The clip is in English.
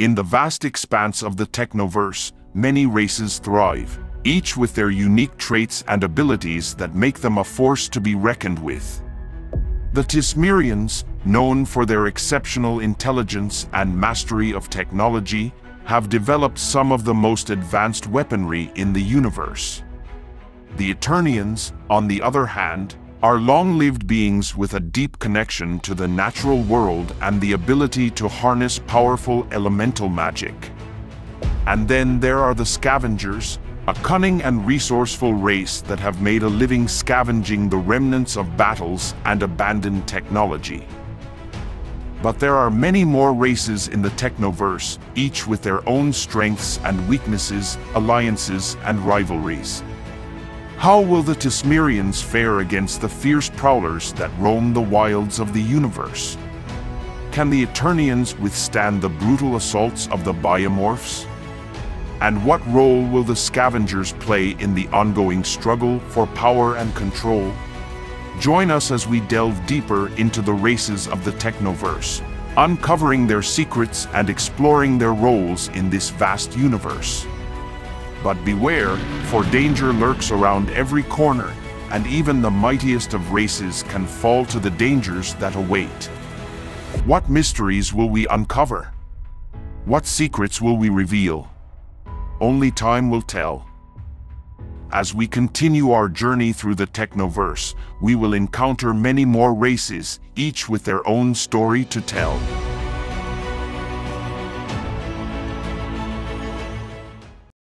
In the vast expanse of the Technoverse, many races thrive, each with their unique traits and abilities that make them a force to be reckoned with. The Tismirians, known for their exceptional intelligence and mastery of technology, have developed some of the most advanced weaponry in the universe. The Eternians, on the other hand, are long-lived beings with a deep connection to the natural world and the ability to harness powerful elemental magic. And then there are the Scavengers, a cunning and resourceful race that have made a living scavenging the remnants of battles and abandoned technology. But there are many more races in the Technoverse, each with their own strengths and weaknesses, alliances and rivalries. How will the Tismirians fare against the fierce Prowlers that roam the wilds of the universe? Can the Eternians withstand the brutal assaults of the Biomorphs? And what role will the Scavengers play in the ongoing struggle for power and control? Join us as we delve deeper into the races of the Technoverse, uncovering their secrets and exploring their roles in this vast universe. But beware, for danger lurks around every corner, and even the mightiest of races can fall to the dangers that await. What mysteries will we uncover? What secrets will we reveal? Only time will tell. As we continue our journey through the Technoverse, we will encounter many more races, each with their own story to tell.